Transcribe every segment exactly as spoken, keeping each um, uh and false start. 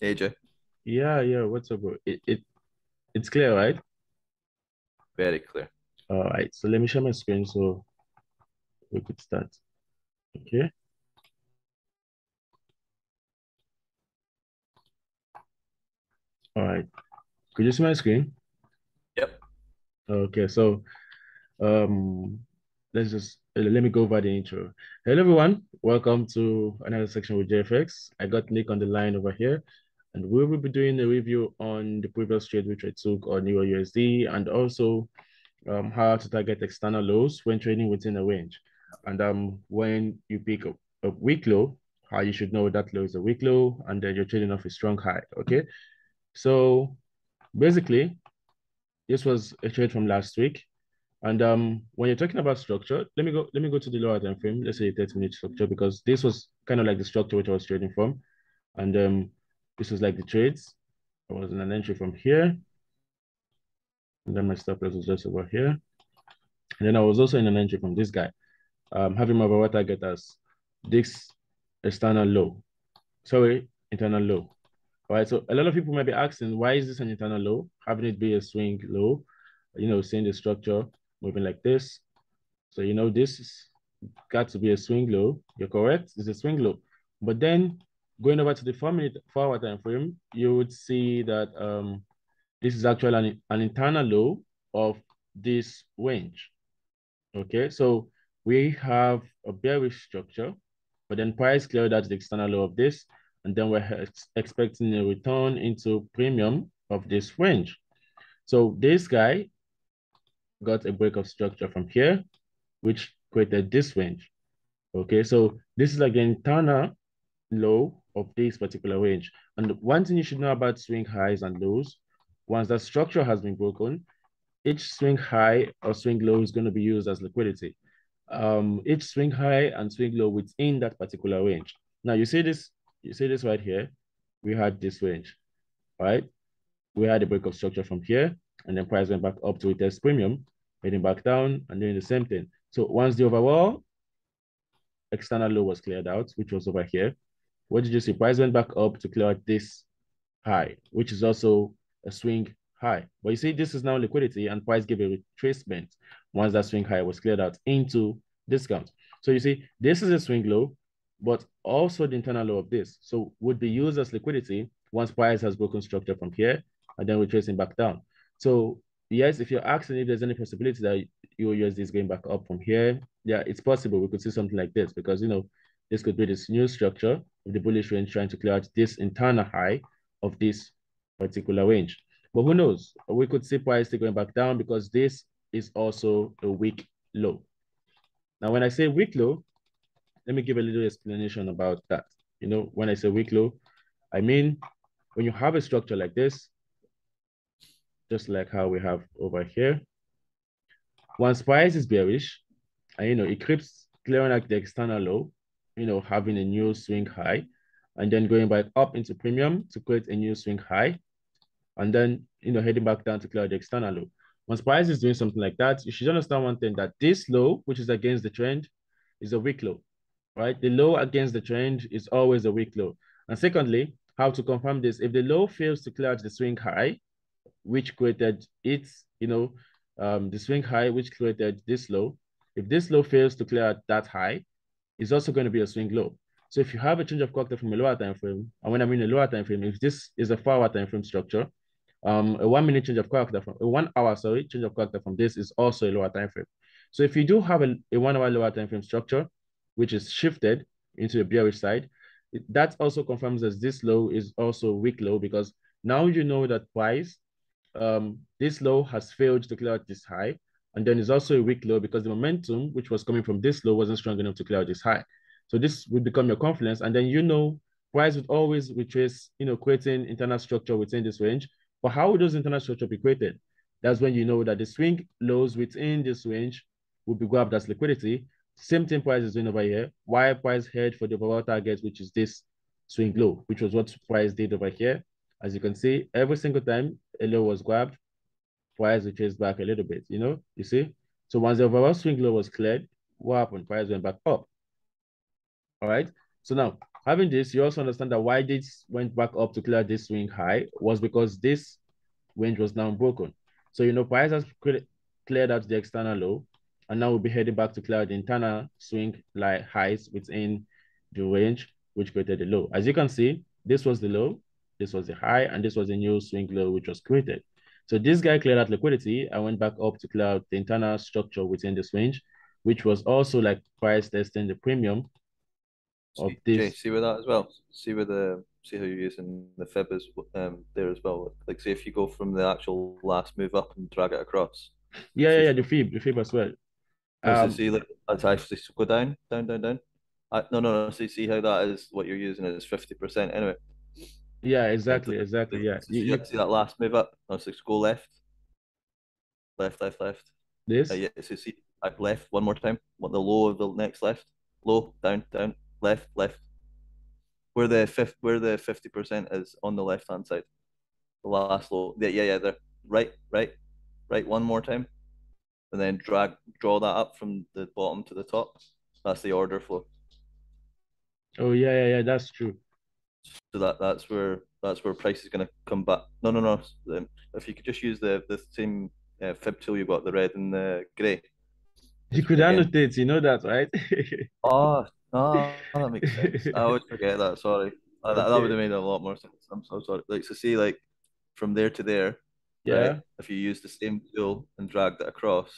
A J. Yeah, yeah. What's up, bro? It, it, it's clear, right? Very clear. All right. So let me share my screen so we could start. Okay. All right. Could you see my screen? Yep. Okay. So, um, let's just let me go over the intro. Hello, everyone. Welcome to another section with J F X. I got Nick on the line over here, and we will be doing a review on the previous trade which I took on E U R U S D, and also um, how to target external lows when trading within a range. And um, when you pick a, a weak low, how you should know that low is a weak low, and then you're trading off a strong high. Okay. So basically, this was a trade from last week. And um, when you're talking about structure, let me go. Let me go to the lower time frame. Let's say a thirty minute structure, because this was kind of like the structure which I was trading from, and um, this was like the trades. I was in an entry from here, and then my stop loss was just over here, and then I was also in an entry from this guy, um, having my overall target as this external low, sorry, internal low. All right. So a lot of people might be asking, why is this an internal low? Having it be a swing low, you know, seeing the structure moving like this. So, you know, this has got to be a swing low. You're correct. It's a swing low. But then going over to the four minute, four hour time frame, you would see that um, this is actually an, an internal low of this range. Okay. So we have a bearish structure, but then price cleared out the external low of this. And then we're ex expecting a return into premium of this range. So this guy got a break of structure from here, which created this range. Okay, so this is like the internal low of this particular range. And one thing you should know about swing highs and lows, once that structure has been broken, each swing high or swing low is going to be used as liquidity. Um, each swing high and swing low within that particular range. Now you see this, you see this right here. We had this range, right? We had a break of structure from here, and then price went back up to retest premium, heading back down and doing the same thing. So once the overall external low was cleared out, which was over here, what did you see? Price went back up to clear out this high, which is also a swing high. But you see, this is now liquidity, and price gave a retracement once that swing high was cleared out into discount. So you see, this is a swing low, but also the internal low of this. So would be used as liquidity once price has broken structure from here, and then we're tracing back down. So yes, if you're asking if there's any possibility that E U R U S D is going back up from here, yeah, it's possible. We could see something like this, because, you know, this could be this new structure of the bullish range trying to clear out this internal high of this particular range. But who knows? We could see price still going back down, because this is also a weak low. Now, when I say weak low, let me give a little explanation about that. You know, when I say weak low, I mean, when you have a structure like this, just like how we have over here, once price is bearish, and, you know, it keeps clearing out the external low, you know, having a new swing high, and then going back up into premium to create a new swing high, and then, you know, heading back down to clear the external low. Once price is doing something like that, you should understand one thing, that this low, which is against the trend, is a weak low, right? The low against the trend is always a weak low. And secondly, how to confirm this? If the low fails to clear out the swing high, which created its, you know, um, the swing high, which created this low. If this low fails to clear out that high, it's also going to be a swing low. So if you have a change of cocktail from a lower time frame, and when I mean a lower time frame, if this is a four hour time frame structure, um, a one minute change of cocktail from a one hour, sorry, change of cocktail from this is also a lower time frame. So if you do have a, a one hour lower time frame structure, which is shifted into the bearish side, it, that also confirms that this low is also weak low, because now you know that price. Um, this low has failed to clear out this high, and then it's also a weak low, because the momentum which was coming from this low wasn't strong enough to clear out this high. So this would become your confidence, and then, you know, price would always retrace, you know, creating internal structure within this range. But how would those internal structure be created? That's when you know that the swing lows within this range would be grabbed as liquidity. Same thing price is doing over here. Why price head for the overall target, which is this swing low, which was what price did over here. As you can see, every single time a low was grabbed, price retraced back a little bit, you know, you see? So once the overall swing low was cleared, what happened? Price went back up, all right? So now, having this, you also understand that why this went back up to clear this swing high was because this range was now broken. So, you know, price has cleared out the external low, and now we'll be heading back to clear the internal swing like highs within the range, which created the low. As you can see, this was the low, this was the high, and this was a new swing low, which was created. So this guy cleared out liquidity and went back up to clear out the internal structure within this range, which was also like price testing the premium of see, this. Jay, see with that as well. See with the see how you're using the fib is um there as well. Like say if you go from the actual last move up and drag it across. Yeah, yeah, yeah, the fib, the fib as well. Um, so see, like, that's actually go down, down, down, down. I, no, no, no. So see how that is what you're using is fifty percent anyway. Yeah, exactly, exactly. Yeah, so you, you see that last move up. No, so go left, left, left, left. This. Uh, yeah, so see, I've left one more time. What the low of the next left, low, down, down, left, left. Where the fifth, where the fifty percent is on the left hand side. The last low. Yeah, yeah, yeah. There. Right, right, right. One more time, and then drag, draw that up from the bottom to the top. That's the order flow. Oh yeah, yeah, yeah. That's true. So that that's where that's where price is going to come back. No, no, no. If you could just use the the same uh, fib tool you got, the red and the grey. You could again. Annotate. You know that, right? oh, oh, that makes sense. I would forget that. Sorry, that, okay. That would have made a lot more sense. I'm so sorry. Like so, see, like from there to there. Yeah. Right? If you use the same tool and drag that across,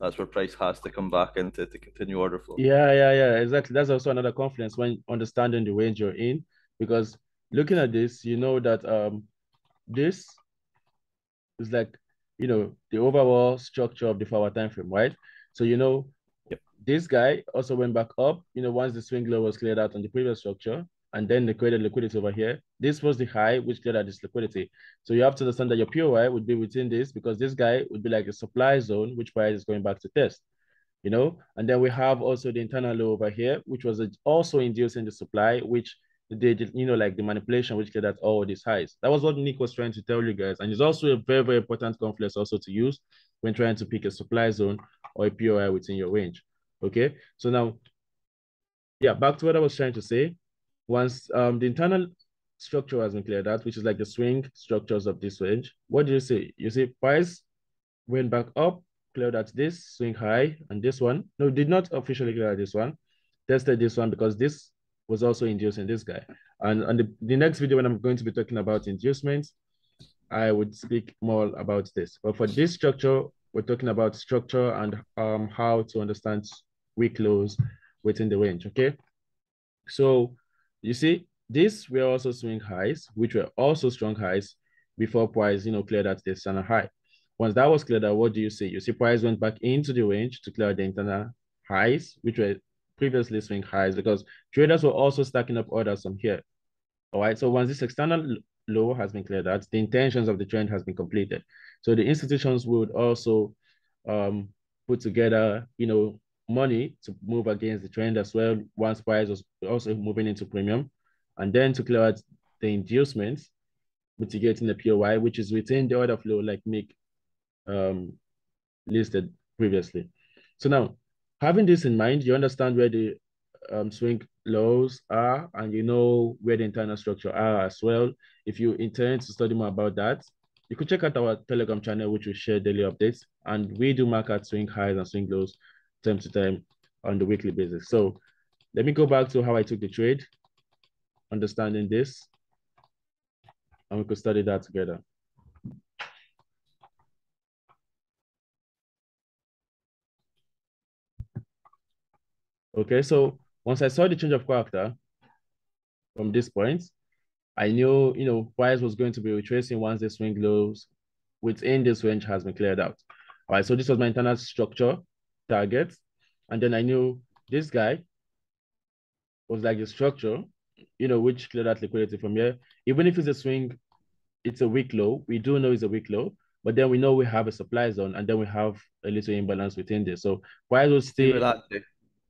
that's where price has to come back into to continue order flow. Yeah, yeah, yeah. Exactly. That's also another confidence when understanding the range you're in. Because looking at this, you know that um, this is like, you know, the overall structure of the forward time frame, right? So, you know, yep. This guy also went back up, you know, once the swing low was cleared out on the previous structure, and then they created liquidity over here. This was the high, which cleared out this liquidity. So you have to understand that your P O I would be within this, because this guy would be like a supply zone, which price is going back to test, you know? And then we have also the internal low over here, which was also inducing the supply, which they did, you know, like the manipulation, which cleared out all these highs. That was what Nick was trying to tell you guys. And it's also a very, very important confluence also to use when trying to pick a supply zone or a P O I within your range, okay? So now, yeah, back to what I was trying to say. Once um, the internal structure has been cleared out, which is like the swing structures of this range, what do you see? You see price went back up, cleared out this swing high and this one. No, did not officially clear out this one. Tested this one because this was also inducing this guy. And on the, the next video, when I'm going to be talking about inducements, I would speak more about this. But for this structure, we're talking about structure and um, how to understand weak lows within the range, okay? So you see, these were also swing highs, which were also strong highs before price, you know, cleared out the external high. Once that was cleared out, what do you see? You see price went back into the range to clear the internal highs, which were previously swing highs, because traders were also stacking up orders from here. All right, so once this external low has been cleared out, the intentions of the trend has been completed. So the institutions would also um, put together, you know, money to move against the trend as well, once price was also moving into premium, and then to clear out the inducements, mitigating the P O I, which is within the order flow like Nick um, listed previously. So now, having this in mind, you understand where the um, swing lows are, and you know where the internal structure are as well. If you intend to study more about that, you could check out our Telegram channel, which we share daily updates, and we do mark out swing highs and swing lows time to time on the weekly basis. So let me go back to how I took the trade, understanding this, and we could study that together. Okay, so once I saw the change of character from this point, I knew, you know, price was going to be retracing once the swing lows within this range has been cleared out. All right, so this was my internal structure target. And then I knew this guy was like the structure, you know, which cleared out liquidity from here. Even if it's a swing, it's a weak low. We do know it's a weak low, but then we know we have a supply zone, and then we have a little imbalance within this. So price will stay.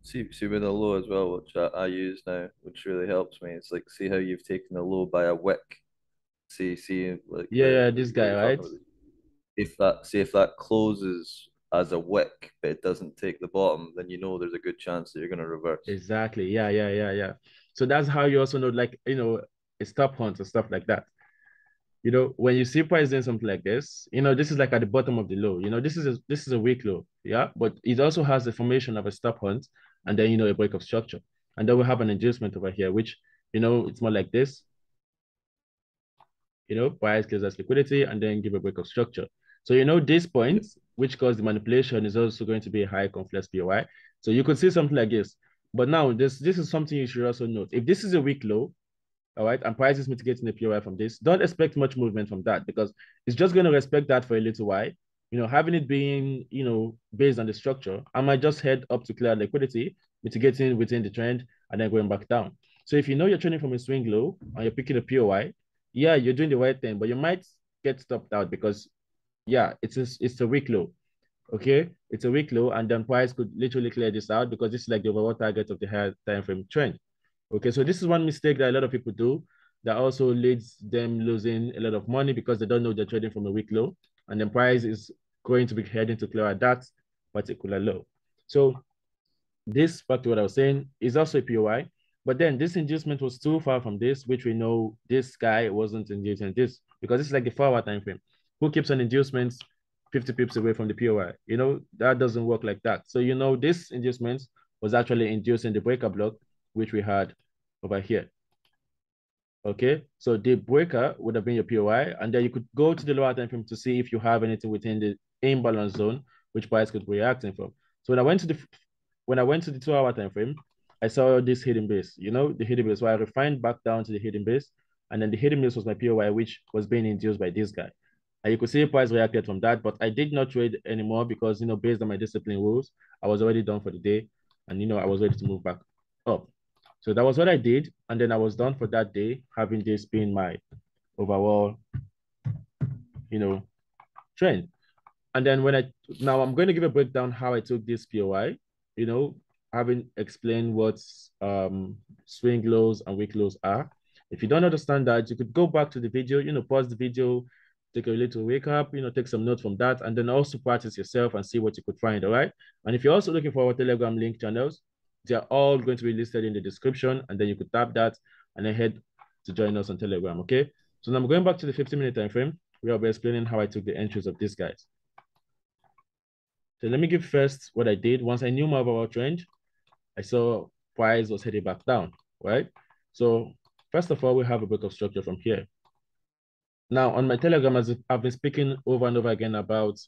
See, see with a low as well, which I, I use now, which really helps me. It's like, see how you've taken the low by a wick. See, see, like yeah, yeah, this guy, right? If that, see, if that closes as a wick, but it doesn't take the bottom, then you know there's a good chance that you're going to reverse. Exactly. Yeah, yeah, yeah, yeah. So that's how you also know, like, you know, a stop hunt or stuff like that. You know, when you see price doing something like this, you know, this is like at the bottom of the low. You know, this is a, this is a weak low, yeah? But it also has the formation of a stop hunt and then, you know, a break of structure. And then we have an inducement over here, which, you know, it's more like this. You know, price gives us liquidity and then give a break of structure. So, you know, this point, which caused the manipulation, is also going to be a high confluence P O I. So you could see something like this. But now this, this is something you should also note. If this is a weak low, all right, and price is mitigating the P O I from this, don't expect much movement from that, because it's just going to respect that for a little while. You know, having it being, you know, based on the structure, I might just head up to clear liquidity, mitigating within the trend, and then going back down. So if you know you're trading from a swing low and you're picking a P O I, yeah, you're doing the right thing, but you might get stopped out because, yeah, it's a, it's a weak low, okay? It's a weak low, and then price could literally clear this out because this is like the overall target of the higher time frame trend. Okay, so this is one mistake that a lot of people do that also leads them losing a lot of money because they don't know they're trading from a weak low, and then price is going to be heading to clear at that particular low. So this, back to what I was saying, is also a P O I, but then this inducement was too far from this, which we know this guy wasn't inducing this because it's like the four hour time frame. Who keeps an inducement fifty pips away from the P O I? You know, that doesn't work like that. So, you know, this inducement was actually inducing the breaker block, which we had over here. Okay, so the breaker would have been your P O I, and then you could go to the lower time frame to see if you have anything within the imbalance zone which price could be reacting from. So when I went to the when I went to the two hour time frame, I saw this hidden base. You know, the hidden base. So I refined back down to the hidden base, and then the hidden base was my P O I, which was being induced by this guy. And you could see price reacted from that, but I did not trade anymore because, you know, based on my discipline rules, I was already done for the day, and, you know, I was ready to move back up. So that was what I did. And then I was done for that day, having this been my overall, you know, trend. And then when I, now I'm going to give a breakdown how I took this P O I, you know, having explained what um, swing lows and weak lows are. If you don't understand that, you could go back to the video, you know, pause the video, take a little wake up, you know, take some notes from that, and then also practice yourself and see what you could find, all right? And if you're also looking for our Telegram link channels, they are all going to be listed in the description, and then you could tap that and then head to join us on Telegram, okay? So now I'm going back to the fifteen minute time frame. We are explaining how I took the entries of these guys. So let me give first what I did. Once I knew my overall trend, I saw price was headed back down, right? So first of all, we have a break of structure from here. Now on my Telegram, as I've been speaking over and over again about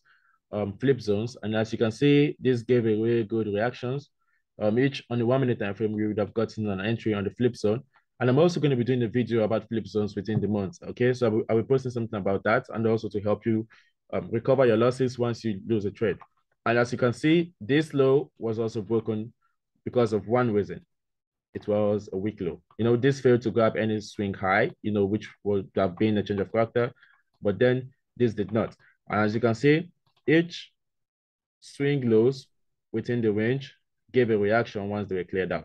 um, flip zones, and as you can see, this gave a really good reactions. Um, each on the one minute time frame, we would have gotten an entry on the flip zone. And I'm also going to be doing a video about flip zones within the month. Okay, so I will, I will post something about that, and also to help you um, recover your losses once you lose a trade. And as you can see, this low was also broken because of one reason. It was a weak low. You know, this failed to grab any swing high, you know, which would have been a change of character, but then this did not. And as you can see, each swing lows within the range gave a reaction once they were cleared out.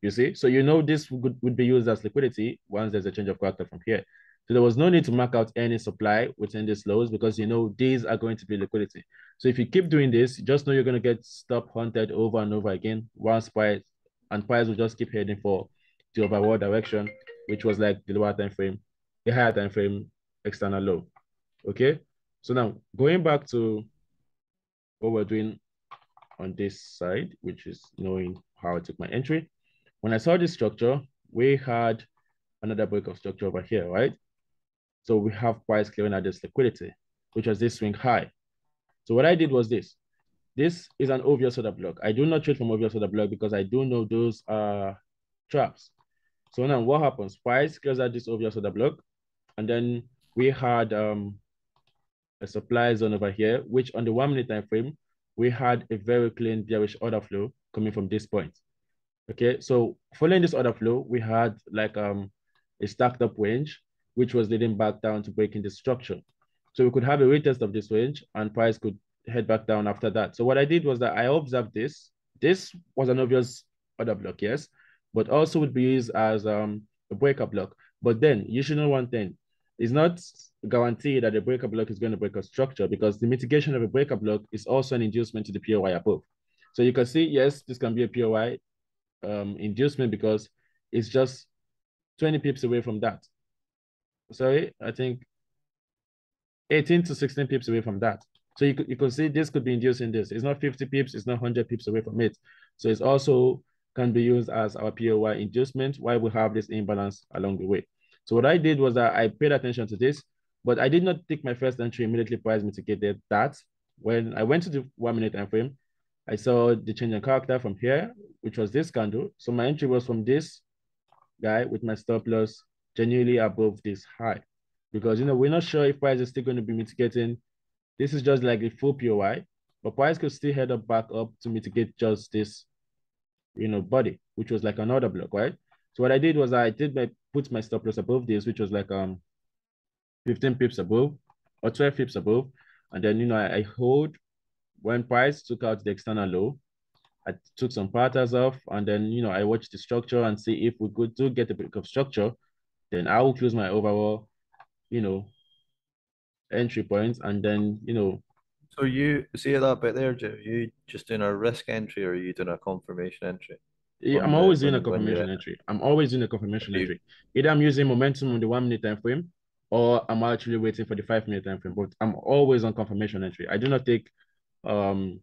You see? So you know this would, would be used as liquidity once there's a change of character from here. So there was no need to mark out any supply within these lows because you know these are going to be liquidity. So if you keep doing this, just know you're going to get stop hunted over and over again once price, and price will just keep heading for the overall direction, which was like the lower time frame, the higher time frame external low. Okay? So now going back to what we're doing on this side, which is knowing how I took my entry. When I saw this structure, we had another break of structure over here, right? So we have price clearing at this liquidity, which was this swing high. So what I did was this. This is an obvious order block. I do not trade from obvious order block because I do know those are traps. So now what happens? Price clears at this obvious order block. And then we had um, a supply zone over here, which on the one minute time frame, we had a very clean bearish order flow coming from this point. Okay, so following this order flow, we had like um, a stacked up range, which was leading back down to breaking the structure. So we could have a retest of this range and price could head back down after that. So what I did was that I observed this. This was an obvious order block, yes, but also would be used as um, a breaker block. But then you should know one thing. It's not guaranteed that a breaker block is going to break a structure because the mitigation of a breaker block is also an inducement to the P O I above. So you can see, yes, this can be a P O I um, inducement because is just twenty pips away from that. Sorry, I think eighteen to sixteen pips away from that. So you could, you could see this could be inducing this. It's not fifty pips, it's not one hundred pips away from it. So it's also can be used as our P O Y inducement while we have this imbalance along the way. So what I did was that I paid attention to this, but I did not take my first entry immediately price mitigated that. When I went to the one minute time frame, I saw the change in character from here, which was this candle. So my entry was from this guy with my stop loss genuinely above this high, because you know we're not sure if price is still going to be mitigating. This is just like a full P O I, but price could still head up back up to mitigate just this, you know, body, which was like another block, right? So what I did was I did my put my stop loss above this, which was like um fifteen pips above or twelve pips above, and then you know I, I hold when price took out the external low. I took some patterns off, and then you know I watched the structure and see if we could do get a bit of structure. Then I will close my overall, you know, entry points, and then you know. So you see that bit there, Jim? You just doing a risk entry, or are you doing a confirmation entry? Yeah, I'm always doing a confirmation entry. I'm always doing a confirmation entry. Either I'm using momentum on the one minute time frame, or I'm actually waiting for the five minute time frame. But I'm always on confirmation entry. I do not take um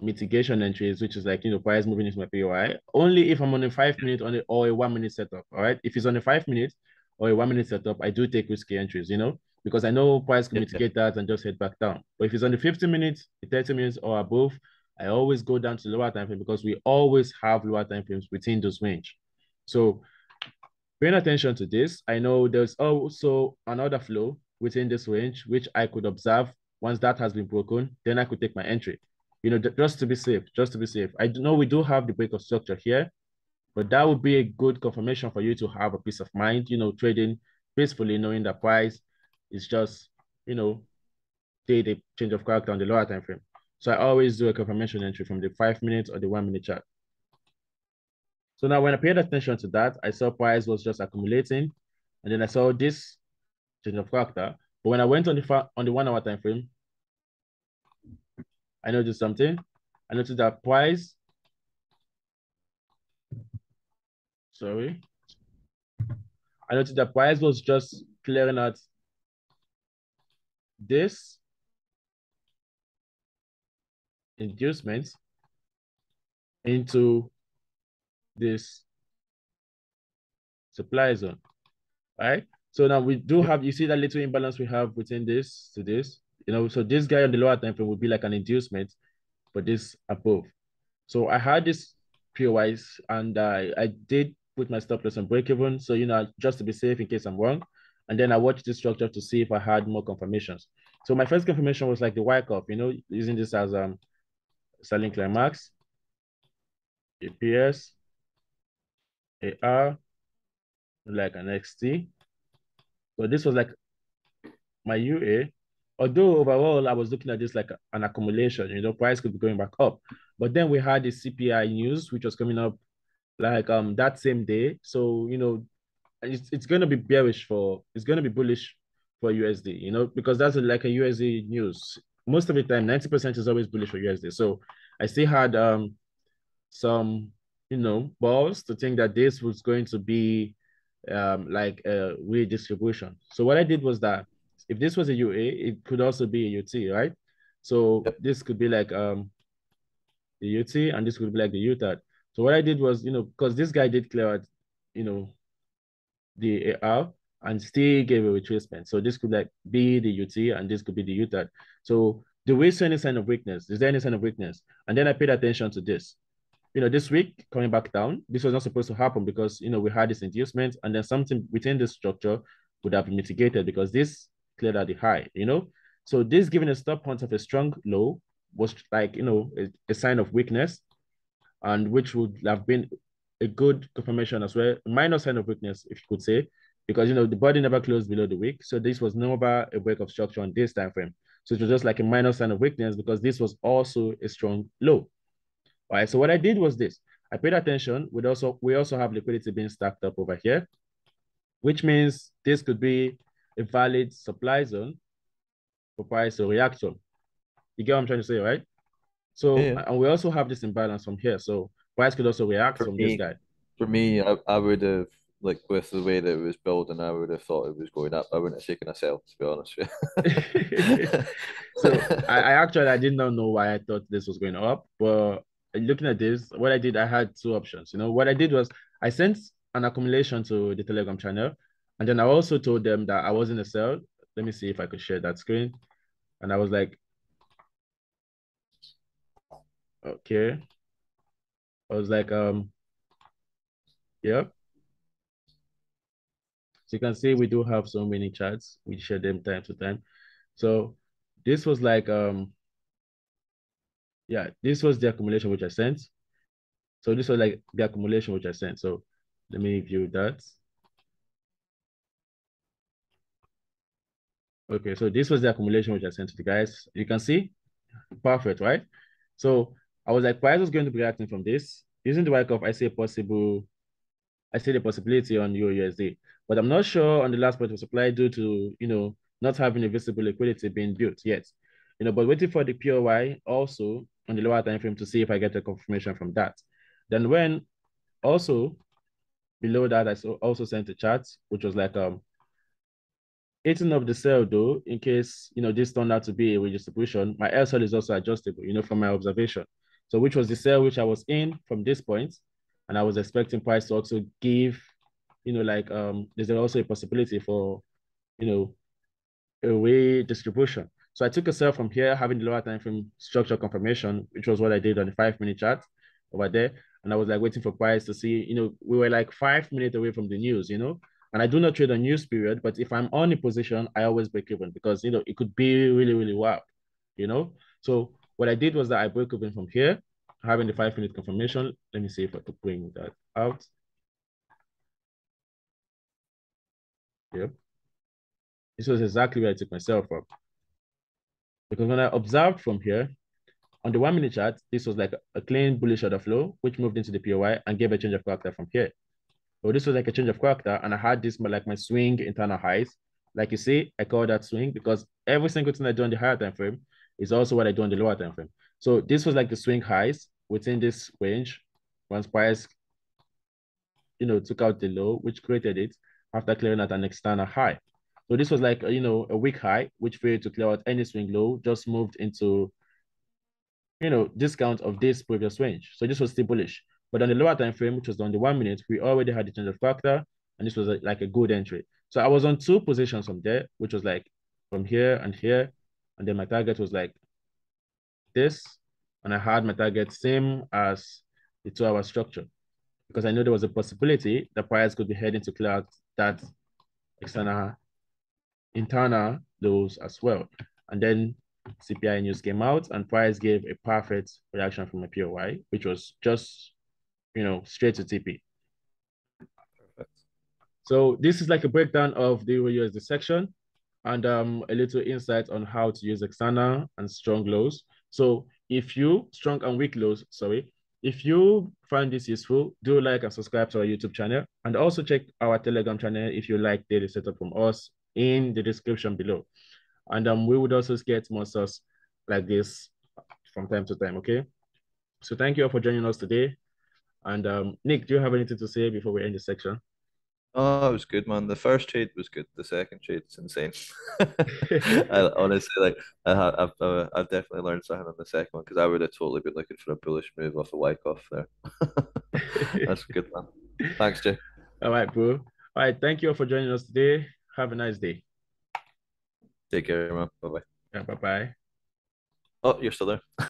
mitigation entries, which is like you know price moving into my P O I. Only if I'm on a five minute on it or a one minute setup. All right, if it's on a five minute or a one minute setup, I do take risky entries. You know. Because I know price can mitigate that and just head back down. But if it's on the fifty minutes, the thirty minutes or above, I always go down to lower time frame because we always have lower time frames within those range. So paying attention to this, I know there's also another flow within this range, which I could observe. Once that has been broken, then I could take my entry. You know, just to be safe, just to be safe. I know we do have the break of structure here, but that would be a good confirmation for you to have a peace of mind, you know, trading peacefully, knowing that price, it's just, you know, they, they change of character on the lower time frame. So I always do a confirmation entry from the five minutes or the one minute chart. So now when I paid attention to that, I saw price was just accumulating. And then I saw this change of character. But when I went on the on the one hour time frame, I noticed something. I noticed that price, sorry. I noticed that price was just clearing out this inducement into this supply zone, right? So now we do have, you see that little imbalance we have within this to this, you know, so this guy on the lower time frame would be like an inducement for this above. So I had this P O Is and I, I did put my stop loss on break even. So, you know, just to be safe in case I'm wrong. And then I watched the structure to see if I had more confirmations. So my first confirmation was like the Wyckoff, you know, using this as um selling climax, A P S, A R, like an X T. So this was like my U A. Although overall I was looking at this like an accumulation, you know, price could be going back up. But then we had the C P I news, which was coming up like um that same day. So you know. It's, it's going to be bearish for, it's going to be bullish for U S D, you know, because that's like a U S D news. Most of the time, ninety percent is always bullish for U S D. So I still had um some, you know, balls to think that this was going to be um like a redistribution. So what I did was that if this was a U A, it could also be a U T, right? So yep. This could be like um the U T and this could be like the U T A D. So what I did was, you know, because this guy did clear out, you know, the A R and still gave a retracement. So this could like be the U T and this could be the U T A D. So do we see any sign of weakness? Is there any sign of weakness? And then I paid attention to this. You know, this week coming back down, this was not supposed to happen because, you know, we had this inducement and then something within this structure would have been mitigated because this cleared out the high, you know? So this giving a stop point of a strong low was like, you know, a, a sign of weakness and which would have been a good confirmation as well, minor sign of weakness, if you could say, because, you know, the body never closed below the wick. So this was never a break of structure on this time frame. So it was just like a minor sign of weakness because this was also a strong low. All right, so what I did was this. I paid attention. We'd also, we also have liquidity being stacked up over here, which means this could be a valid supply zone for price to react to. You get what I'm trying to say, right? So yeah. And we also have this imbalance from here. So price could also react for from me, this guy. for me, I, I would have, like, with the way that it was building, I would have thought it was going up. I wouldn't have shaken a sell, to be honest with you. So I, I actually, I did not know why I thought this was going up. But looking at this, what I did, I had two options. You know, what I did was I sent an accumulation to the Telegram channel. And then I also told them that I was in a sell. Let me see if I could share that screen. And I was like, okay. I was like, um, yeah. So you can see we do have so many charts. We share them time to time. So this was like, um, yeah, this was the accumulation which I sent. So this was like the accumulation which I sent. So let me view that. Okay, so this was the accumulation which I sent to the guys. You can see, perfect, right? So I was like, price was going to be reacting from this. Using the Wyckoff, I see a possible, I see the possibility on E U R U S D, but I'm not sure on the last point of supply due to, you know, not having a visible liquidity being built yet, you know, but waiting for the P O I also on the lower time frame to see if I get a confirmation from that. Then when also below that, I also sent a chart, which was like, um, eating up the sell though, in case, you know, this turned out to be a redistribution, my L sell is also adjustable, you know, from my observation. So which was the sell which I was in from this point, and I was expecting price to also give, you know, like, um, there's also a possibility for, you know, a redistribution. So I took a sell from here, having the lower time frame structure confirmation, which was what I did on the five minute chart over there. And I was like waiting for price to see, you know, we were like five minutes away from the news, you know. And I do not trade on news period, but if I'm on a position, I always break even because, you know, it could be really, really wild, you know? So what I did was that I broke even from here, having the five minute confirmation. Let me see if I could bring that out. Yep. This was exactly where I took myself up. Because when I observed from here, on the one minute chart, this was like a clean bullish order flow, which moved into the P O I and gave a change of character from here. So this was like a change of character, and I had this like my swing internal highs. Like you see, I call that swing because every single thing I do on the higher time frame is also what I do on the lower time frame. So this was like the swing highs within this range. Once price, you know, took out the low, which created it after clearing out an external high. So this was like, you know, a weak high, which failed to clear out any swing low, just moved into, you know, discount of this previous range. So this was still bullish. But on the lower time frame, which was on the one minute, we already had the change of factor, and this was a, like a good entry. So I was on two positions from there, which was like from here and here, and then my target was like this, and I had my target same as the two-hour structure because I knew there was a possibility that price could be heading to clear out that external, internal lows as well. And then C P I news came out, and price gave a perfect reaction from a P O I, which was just, you know, straight to T P. Perfect. So this is like a breakdown of the E U R U S D section and um, a little insight on how to use external and strong lows. So if you, strong and weak lows, sorry, if you find this useful, do like and subscribe to our YouTube channel, and also check our Telegram channel if you like daily setup from us in the description below. And um, we would also get more stuff like this from time to time, okay? So thank you all for joining us today. And um, Nick, do you have anything to say before we end the section? Oh, it was good, man. The first trade was good. The second trade is insane. I, honestly, like I have, I've, uh, I've definitely learned something on the second one because I would have totally been looking for a bullish move off the Wyckoff there. That's good, man. Thanks, Jay. All right, bro. All right, thank you all for joining us today. Have a nice day. Take care, man. Bye bye. Yeah, bye bye. Oh, you're still there.